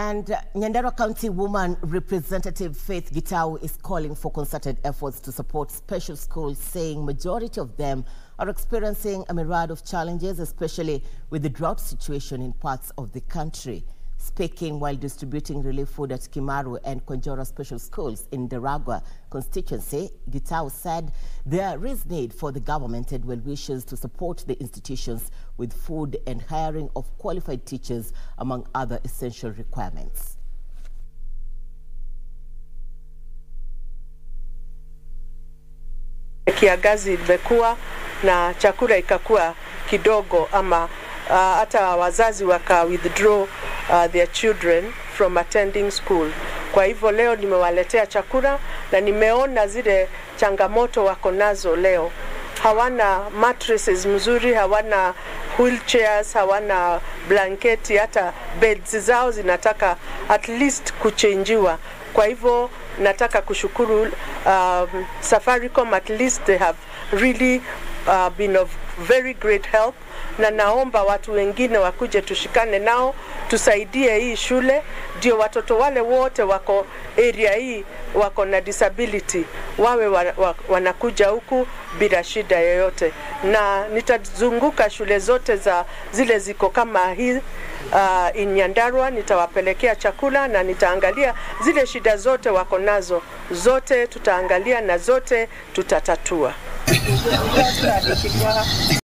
And Nyandarua County Woman Representative Faith Gitau is calling for concerted efforts to support special schools, saying majority of them are experiencing a myriad of challenges, especially with the drought situation in parts of the country. Speaking while distributing relief food at Kimaru and Kwanjora special schools in Nderagua constituency, Gitau said there is need for the government and well-wishers to support the institutions with food and hiring of qualified teachers, among other essential requirements. Kiangazi imekuwa na chakula ikakuwa kidogo ama hata wazazi waka withdraw their children from attending school. Kwa hivyo leo nimewaletea chakula na nimeona zile changamoto wako nazo leo. Hawana mattresses mzuri, hawana wheelchairs, hawana blanketi, hata beds zao zinataka at least kuchenjiwa. Kwa hivyo nataka kushukuru Safaricom, at least they have really been of very great help, na naomba watu wengine wakuje tushikane nao tusaidie hii shule ndio watoto wale wote wako area hii wako na disability wawe wanakuja huku bila shida yoyote. Na nitazunguka shule zote za zile ziko kama hii in Nyandarua, nitawapelekea chakula na nitaangalia zile shida zote wako nazo, zote tutaangalia na zote tutatatua.